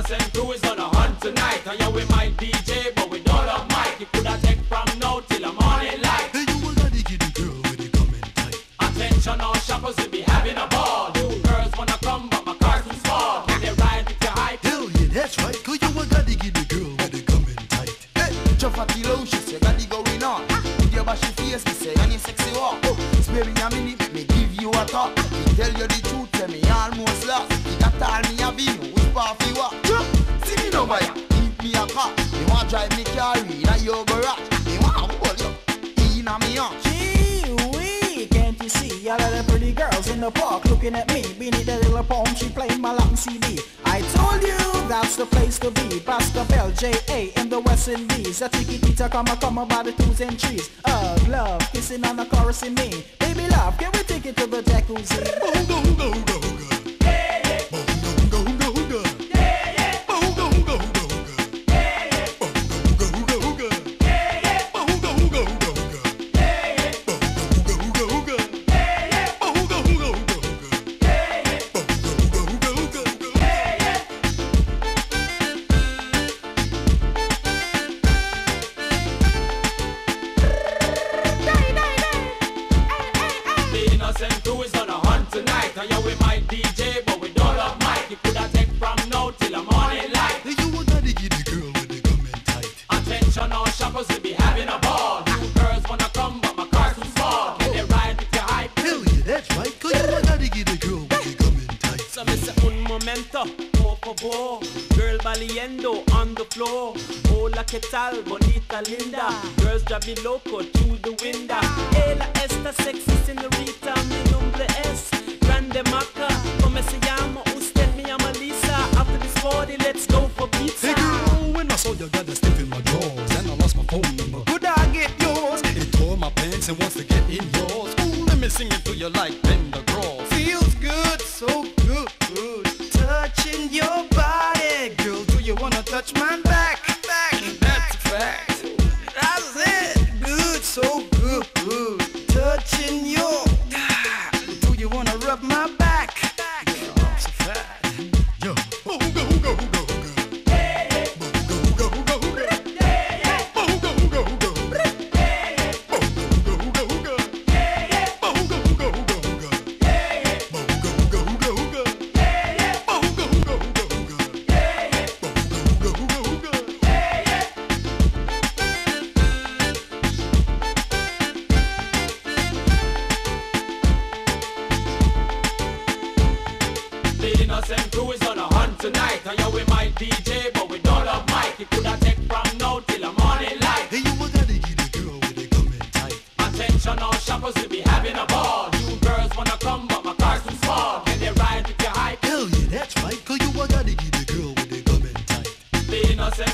us and crew is gonna hunt tonight. And yeah, we might DJ, but we don't love Mike. You coulda take from now till the morning light. Hey, you already get the girl with the coming tight. Attention all shoppers, we be having a ball. You girls wanna come, but my car's too small. Can they ride with your hype? Hell yeah, that's right. Cause you already get the girl with the coming tight. Hey, jump at the low, she say, got the going on. With your bashy face, me say, and your sexy walk. Oh, sparing a minute, make me give you a talk. Me tell you the truth, tell me almost lost. All me a vino, whip off the walk. See me no buyer, keep me a cop. They want drive me car in a your garage. They want hold you in a me arm. Gee wee, can't you see all of the pretty girls in the park looking at me? Beneath the little palm, she playing my Latin CD. I told you that's the place to be. Baskerville, J.A. in the West Indies. A tiki-tita come by the twos and threes. Love, kissing and a chorus in me. Baby love, can we take it to the jacuzzi? Go.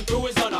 Who is on